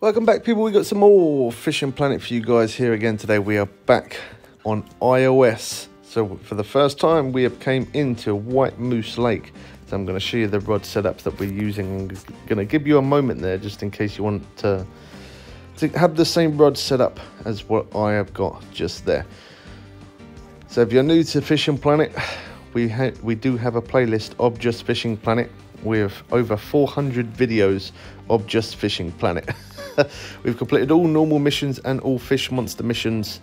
Welcome back, people. We got some more Fishing Planet for you guys here again today. We are back on iOS. So for the first time, we have came into White Moose Lake. So I'm going to show you the rod setups that we're using. I'm going to give you a moment there just in case you want to have the same rod setup as what I have got just there. So if you're new to Fishing Planet, we do have a playlist of just Fishing Planet with over 400 videos of just Fishing Planet. We've completed all normal missions and all fish monster missions.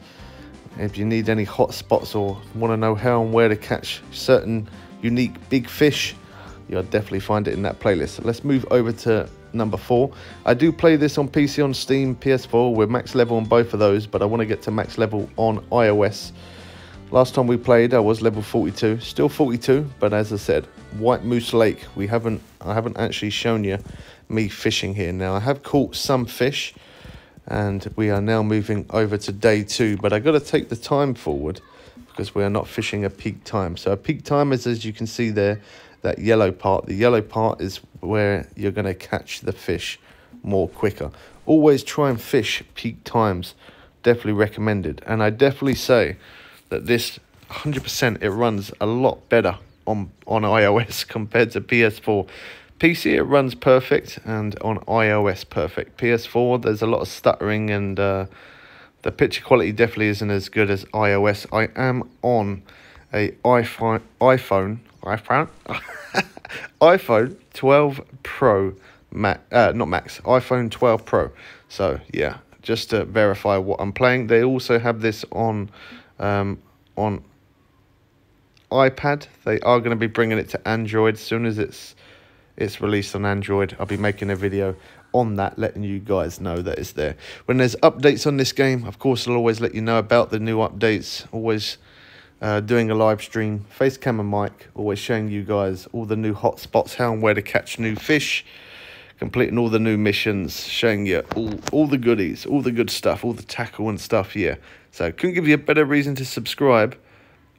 If you need any hot spots or want to know how and where to catch certain unique big fish, you'll definitely find it in that playlist. Let's move over to number 4. I do play this on PC, on Steam, PS4. We're max level on both of those, but I want to get to max level on iOS. Last time we played, I was level 42, still 42, but as I said, White Moose Lake. I haven't actually shown you me fishing here. Now I have caught some fish, and we are now moving over to day 2. But I got to take the time forward because we are not fishing a peak time. So a peak time is, as you can see there, that yellow part. The yellow part is where you're going to catch the fish more quicker. Always try and fish peak times. Definitely recommended, and I definitely say that this 100% it runs a lot better on iOS compared to PS4. PC it runs perfect, and on iOS perfect. PS4 there's a lot of stuttering, and the picture quality definitely isn't as good as iOS. I am on a iPhone 12 Pro iPhone 12 Pro. So yeah, just to verify what I'm playing. They also have this on iPad. They are going to be bringing it to Android as soon as it's released on Android. I'll be making a video on that, letting you guys know that it's there. When there's updates on this game, of course, I'll always let you know about the new updates. Always doing a live stream, face cam and mic, always showing you guys all the new hot spots, how and where to catch new fish, completing all the new missions, showing you all the goodies, all the good stuff, all the tackle and stuff, yeah. So couldn't give you a better reason to subscribe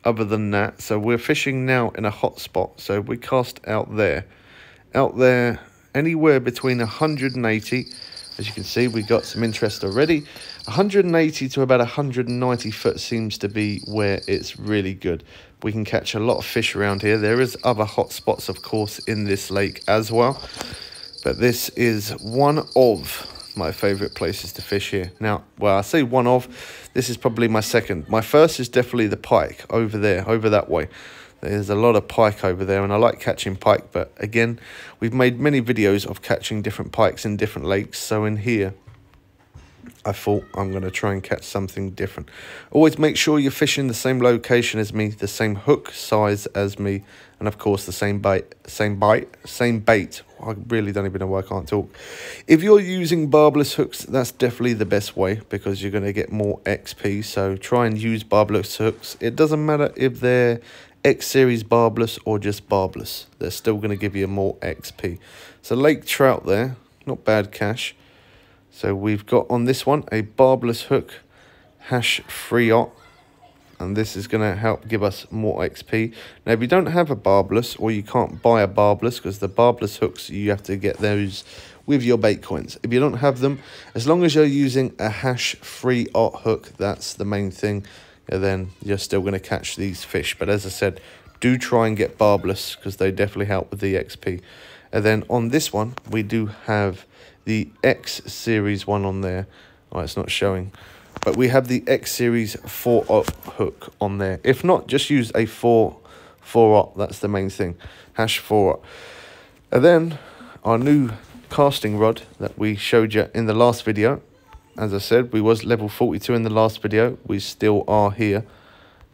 other than that. So we're fishing now in a hot spot. So we cast out there. Out there, anywhere between 180, as you can see, we got some interest already. 180 to about 190 foot seems to be where it's really good. We can catch a lot of fish around here. There is other hot spots, of course, in this lake as well. But this is one of my favorite places to fish here. Now, well, I say one of, this is probably my second. My first is definitely the pike over there, over that way. There's a lot of pike over there, and I like catching pike. But again, we've made many videos of catching different pikes in different lakes. So in here, I thought I'm going to try and catch something different. Always make sure you're fishing the same location as me, the same hook size as me, and of course the same bait. I really don't even know why I can't talk. If you're using barbless hooks, that's definitely the best way because you're going to get more XP. So try and use barbless hooks. It doesn't matter if they're X series barbless or just barbless, they're still going to give you more XP. So lake trout there, not bad cash. So we've got on this one a barbless hook, hash free-ot, and this is going to help give us more XP. Now, if you don't have a barbless or you can't buy a barbless, because the barbless hooks, you have to get those with your bait coins. If you don't have them, as long as you're using a hash free-ot hook, that's the main thing, and then you're still going to catch these fish. But as I said, do try and get barbless because they definitely help with the XP. And then on this one, we do have the X series one on there. Oh, it's not showing, but we have the X series 4-op hook on there. If not, just use a 4-op. That's the main thing, hash 4-op. And then our new casting rod that we showed you in the last video. As I said, we was level 42 in the last video. We still are here.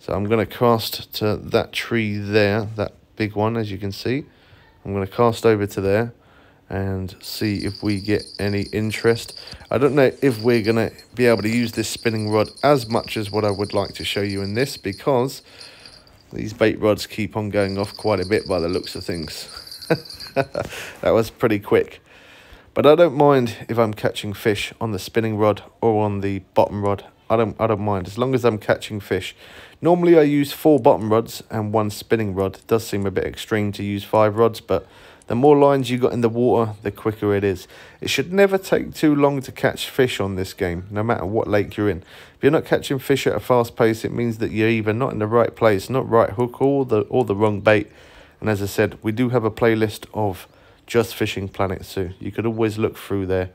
So I'm going to cast to that tree there, that big one, as you can see. I'm going to cast over to there and see if we get any interest. I don't know if we're going to be able to use this spinning rod as much as what I would like to show you in this, because these bait rods keep on going off quite a bit by the looks of things. That was pretty quick. But I don't mind if I'm catching fish on the spinning rod or on the bottom rod. I don't mind, as long as I'm catching fish. Normally I use 4 bottom rods and 1 spinning rod. It does seem a bit extreme to use 5 rods, but The more lines you got in the water, the quicker it is. It should never take too long to catch fish on this game, no matter what lake you're in. If you're not catching fish at a fast pace, it means that you're either not in the right place, not right hook, or the wrong bait. And as I said, we do have a playlist of just Fishing Planet, so you could always look through there.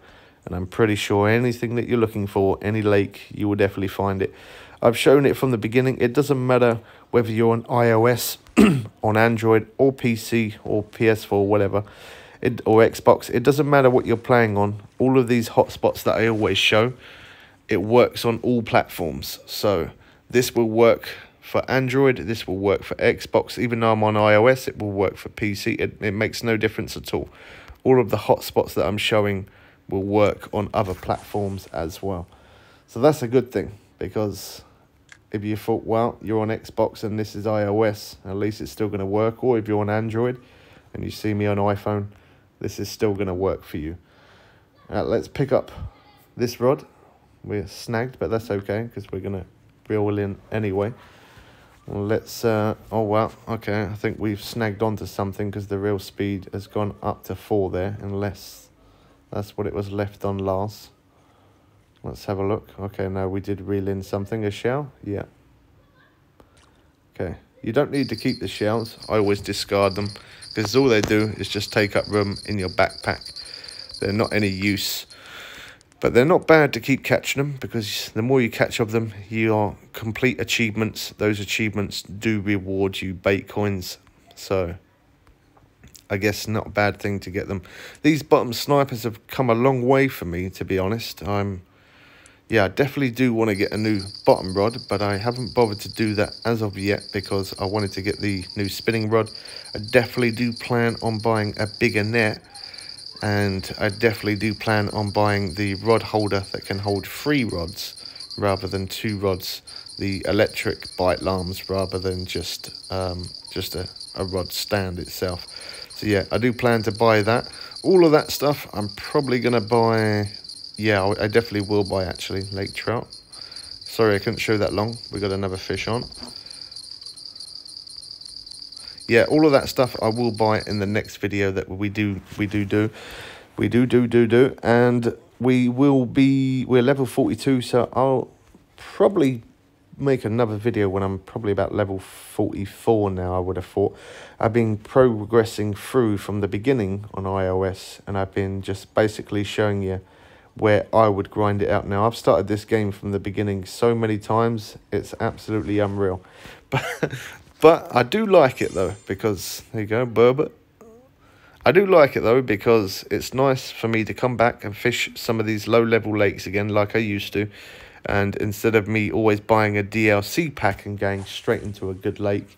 And I'm pretty sure anything that you're looking for, any lake, you will definitely find it. I've shown it from the beginning. It doesn't matter whether you're on iOS, on Android, or PC, or PS4, whatever, or Xbox. It doesn't matter what you're playing on. All of these hotspots that I always show, it works on all platforms. So this will work for Android, this will work for Xbox. Even though I'm on iOS, it will work for PC. It makes no difference at all. All of the hotspots that I'm showing will work on other platforms as well. So that's a good thing, because if you thought, well, you're on Xbox and this is iOS, at least it's still going to work. Or if you're on Android and you see me on iPhone, this is still going to work for you. Let's pick up this rod. We're snagged, but that's okay, because we're going to reel in anyway. Let's, oh well, okay, I think we've snagged onto something, because the reel speed has gone up to 4 there, unless that's what it was left on last. Let's have a look. Okay, now we did reel in something, a shell. Yeah. Okay, you don't need to keep the shells. I always discard them, because all they do is just take up room in your backpack. They're not any use. But they're not bad to keep catching them, because the more you catch of them, you complete achievements. Those achievements do reward you bait coins. So I guess not a bad thing to get them. These bottom snipers have come a long way for me, to be honest. Yeah, I definitely do want to get a new bottom rod, but I haven't bothered to do that as of yet, because I wanted to get the new spinning rod. I definitely do plan on buying a bigger net, and I definitely do plan on buying the rod holder that can hold 3 rods rather than 2 rods, the electric bite lamps rather than just a rod stand itself. So yeah, I do plan to buy that. All of that stuff I'm probably going to buy. Yeah, I definitely will buy, actually, lake trout. Sorry, I couldn't show that long. We got another fish on. Yeah, all of that stuff I will buy in the next video that we do. And we're level 42, so I'll probably make another video when I'm probably about level 44 now, I would have thought. I've been progressing through from the beginning on iOS, and I've been just basically showing you where I would grind it out. Now, I've started this game from the beginning so many times, it's absolutely unreal. But I do like it, though, because, there you go, burbot. I do like it, though, because it's nice for me to come back and fish some of these low-level lakes again, like I used to. And instead of me always buying a DLC pack and going straight into a good lake,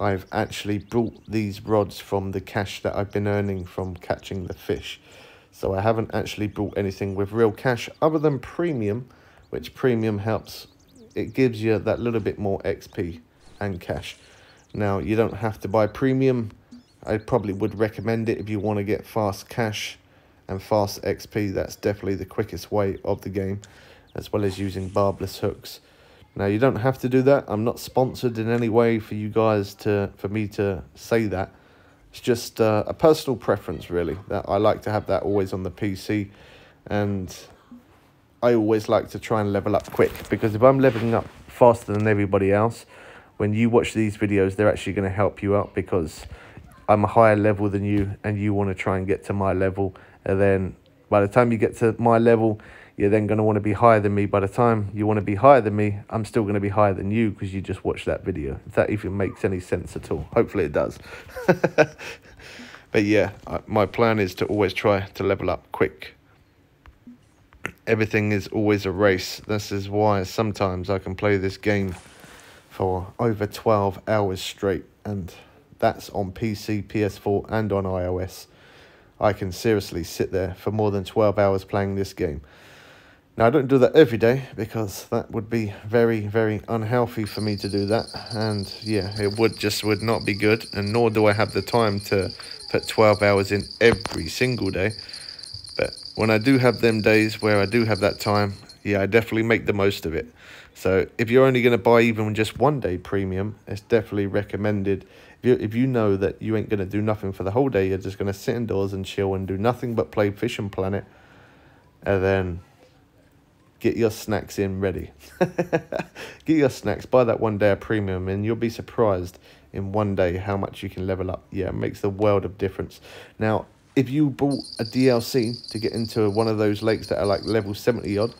I've actually bought these rods from the cash that I've been earning from catching the fish. So I haven't actually bought anything with real cash other than premium, which premium helps. It gives you that little bit more XP and cash. Now, you don't have to buy premium. I probably would recommend it if you want to get fast cash and fast XP. That's definitely the quickest way of the game, as well as using barbless hooks. Now, you don't have to do that. I'm not sponsored in any way for you guys for me to say that. It's just a personal preference, really, that I like to have that always on the PC. And I always like to try and level up quick, because if I'm leveling up faster than everybody else, when you watch these videos, they're actually going to help you out, because I'm a higher level than you, and you want to try and get to my level. And then by the time you get to my level, you're then going to want to be higher than me. By the time you want to be higher than me, I'm still going to be higher than you, because you just watched that video. If that even makes any sense at all. Hopefully it does. But yeah, my plan is to always try to level up quick. Everything is always a race. This is why sometimes I can play this game for over 12 hours straight. And that's on PC, PS4 and on iOS. I can seriously sit there for more than 12 hours playing this game. Now, I don't do that every day, because that would be very, very unhealthy for me to do that. And yeah, it would not be good. And nor do I have the time to put 12 hours in every single day. But when I do have them days where I do have that time, yeah, I definitely make the most of it. So if you're only going to buy even just one day premium, it's definitely recommended. If If you know that you ain't going to do nothing for the whole day, you're just going to sit indoors and chill and do nothing but play Fishing Planet, and then get your snacks in ready. Get your snacks, buy that one day of premium, and you'll be surprised in one day how much you can level up. Yeah, it makes the world of difference. Now, if you bought a DLC to get into one of those lakes that are like level 70 odd,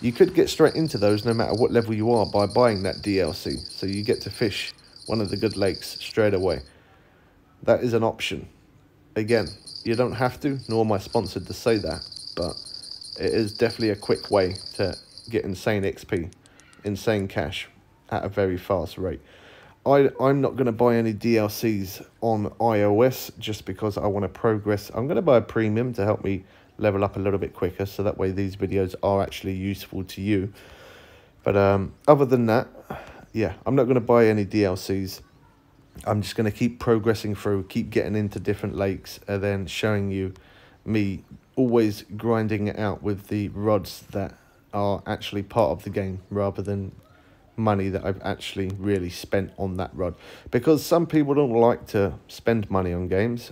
you could get straight into those no matter what level you are by buying that DLC. So you get to fish one of the good lakes straight away. That is an option. Again, you don't have to, nor am I sponsored to say that, but it is definitely a quick way to get insane XP, insane cash at a very fast rate. I'm not going to buy any DLCs on iOS just because I want to progress. I'm going to buy a premium to help me level up a little bit quicker, so that way these videos are actually useful to you. But other than that, yeah, I'm not going to buy any DLCs. I'm just going to keep progressing through, keep getting into different lakes, and then showing you me always grinding it out with the rods that are actually part of the game rather than money that I've actually really spent on that rod. Because some people don't like to spend money on games.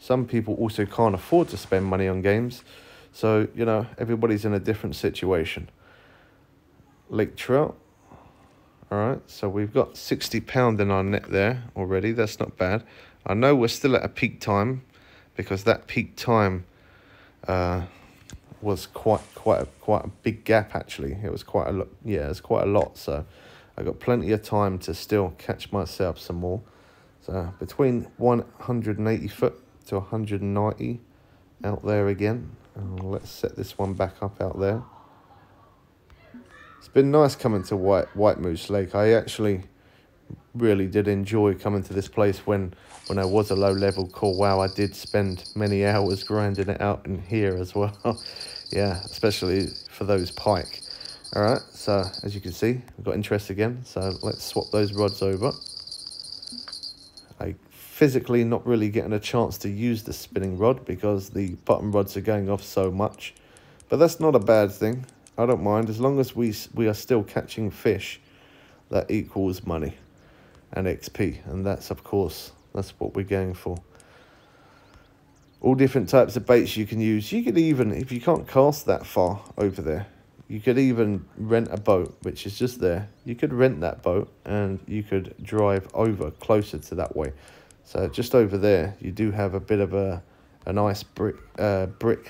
Some people also can't afford to spend money on games. So, you know, everybody's in a different situation. Lake trout. Alright, so we've got 60 pound in our net there already. That's not bad. I know we're still at a peak time, because that peak time was quite a big gap, actually. It was quite a lot. Yeah, it's quite a lot. So I got plenty of time to still catch myself some more. So between 180 foot to 190 out there again. Let's set this one back up out there. It's been nice coming to White Moose Lake. I actually really did enjoy coming to this place when I was a low level core. Wow, I did spend many hours grinding it out in here as well. Yeah, especially for those pike. All right, so as you can see, I've got interest again. So let's swap those rods over. I physically not really getting a chance to use the spinning rod because the bottom rods are going off so much. But that's not a bad thing. I don't mind, as long as we are still catching fish. That equals money and XP, and that's, of course, that's what we're going for. All different types of baits you can use. You could even, if you can't cast that far over there, you could even rent a boat, which is just there. You could rent that boat, and you could drive over closer to that way. So just over there, you do have a bit of an ice brick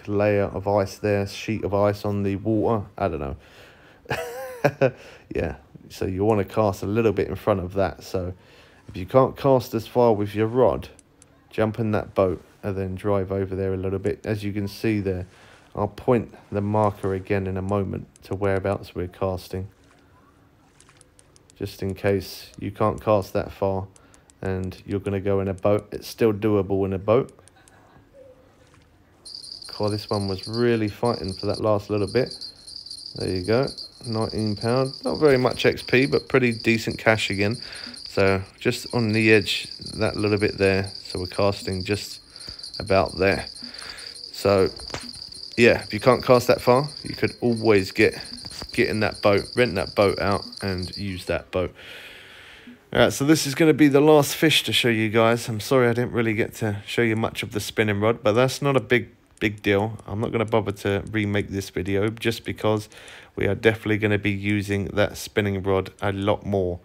layer of ice there, sheet of ice on the water. I don't know. Yeah, so you want to cast a little bit in front of that. So if you can't cast as far with your rod, jump in that boat and then drive over there a little bit. As you can see there, I'll point the marker again in a moment to whereabouts we're casting, just in case you can't cast that far and you're going to go in a boat. It's still doable in a boat. God, this one was really fighting for that last little bit. There you go, 19 pound. Not very much XP, but pretty decent cash again. So just on the edge, that little bit there. So we're casting just about there. So yeah, if you can't cast that far, you could always get in that boat, rent that boat out, and use that boat. All right, so this is going to be the last fish to show you guys. I'm sorry I didn't really get to show you much of the spinning rod, but that's not a big deal. I'm not going to bother to remake this video just because we are definitely going to be using that spinning rod a lot more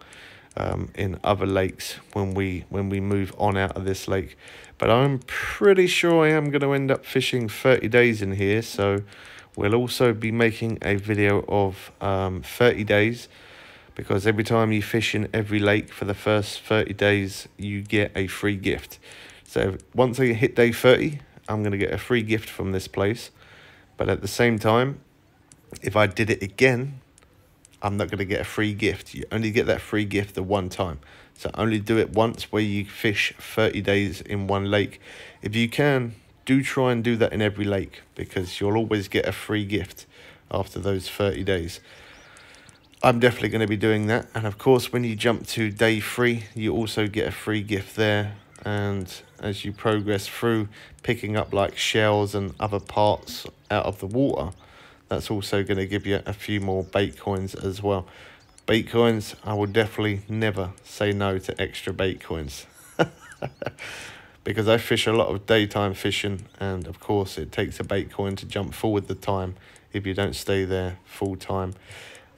in other lakes when we move on out of this lake. But I'm pretty sure I am going to end up fishing 30 days in here, so we'll also be making a video of 30 days, because every time you fish in every lake for the first 30 days, you get a free gift. So once I hit day 30, I'm going to get a free gift from this place. But at the same time, if I did it again, I'm not going to get a free gift. You only get that free gift the one time. So only do it once where you fish 30 days in one lake. If you can, do try and do that in every lake, because you'll always get a free gift after those 30 days. I'm definitely going to be doing that. And of course, when you jump to day 3, you also get a free gift there. And as you progress through picking up like shells and other parts out of the water, that's also going to give you a few more bait coins as well. Bait coins, I will definitely never say no to extra bait coins. because I fish a lot of daytime fishing, and of course it takes a bait coin to jump forward the time if you don't stay there full time.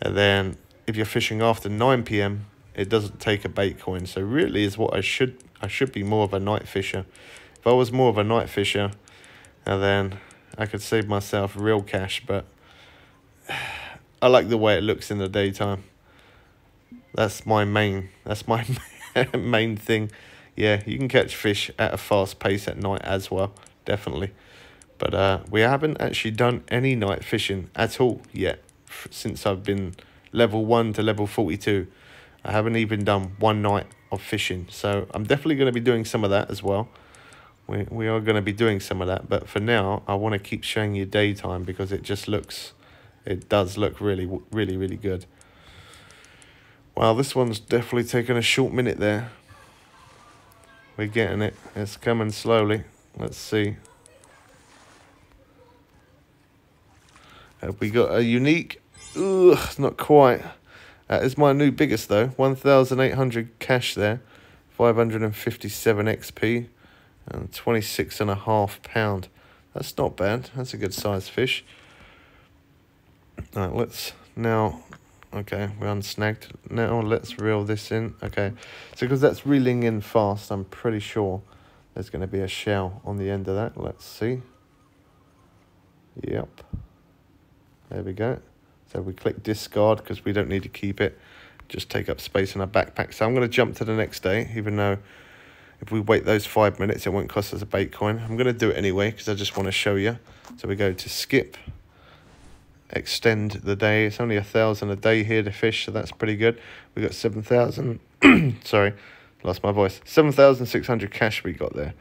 And then if you're fishing after 9 p.m, it doesn't take a bait coin. So really is what I should be more of a night fisher. If I was more of a night fisher, then I could save myself real cash, but I like the way it looks in the daytime. That's my main thing. Yeah, you can catch fish at a fast pace at night as well, definitely. But we haven't actually done any night fishing at all yet since I've been level 1 to level 42. I haven't even done one night of fishing, so I'm definitely going to be doing some of that as well. We are going to be doing some of that, but for now I want to keep showing you daytime because it just looks, it does look really good. Wow, this one's definitely taken a short minute there. We're getting it. It's coming slowly. Let's see. Have we got a unique? Ugh, not quite. That is my new biggest though. 1,800 cash there. 557 XP. And 26.5 pound. That's not bad. That's a good sized fish. All right, let's now. Okay, we're unsnagged. Now let's reel this in. Okay, so because that's reeling in fast, I'm pretty sure there's going to be a shell on the end of that. Let's see. Yep. There we go. So we click discard because we don't need to keep it. Just take up space in our backpack. So I'm going to jump to the next day, even though if we wait those 5 minutes, it won't cost us a bait coin. I'm going to do it anyway because I just want to show you. So we go to skip, extend the day. It's only 1,000 a day here to fish, so that's pretty good. We got 7,000. Sorry, lost my voice. 7,600 cash we got there.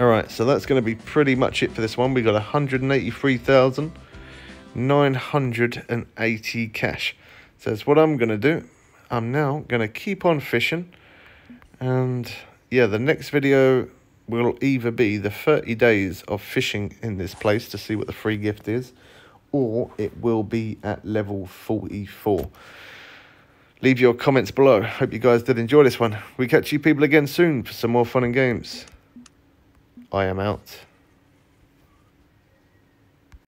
All right, so that's going to be pretty much it for this one. We got 183,980 cash. So that's what I'm going to do. I'm now going to keep on fishing. And yeah, the next video will either be the 30 days of fishing in this place to see what the free gift is, or it will be at level 44. Leave your comments below. Hope you guys did enjoy this one. We catch you people again soon for some more fun and games. I am out.